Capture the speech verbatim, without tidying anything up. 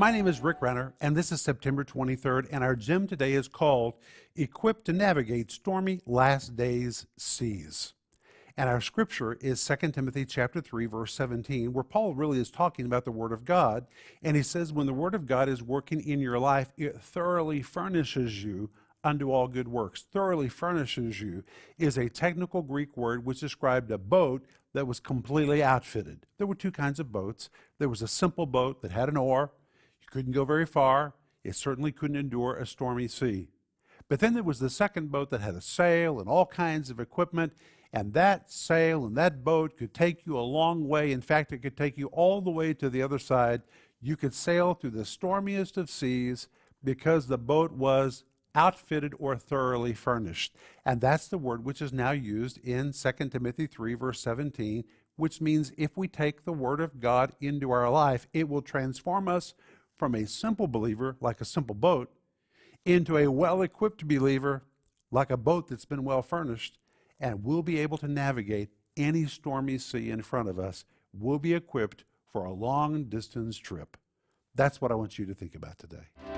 My name is Rick Renner, and this is September twenty-third, and our gem today is called Equipped to Navigate Stormy Last Days Seas. And our scripture is Second Timothy chapter three, verse seventeen, where Paul really is talking about the Word of God. And he says, when the Word of God is working in your life, it thoroughly furnishes you unto all good works. Thoroughly furnishes you is a technical Greek word which described a boat that was completely outfitted. There were two kinds of boats. There was a simple boat that had an oar. You couldn't go very far. It certainly couldn't endure a stormy sea. But then there was the second boat that had a sail and all kinds of equipment, and that sail and that boat could take you a long way. In fact, it could take you all the way to the other side. You could sail through the stormiest of seas because the boat was outfitted or thoroughly furnished. And that's the word which is now used in Second Timothy three, verse seventeen, which means if we take the Word of God into our life, it will transform us from a simple believer, like a simple boat, into a well-equipped believer, like a boat that's been well-furnished, and we'll be able to navigate any stormy sea in front of us. We'll be equipped for a long-distance trip. That's what I want you to think about today.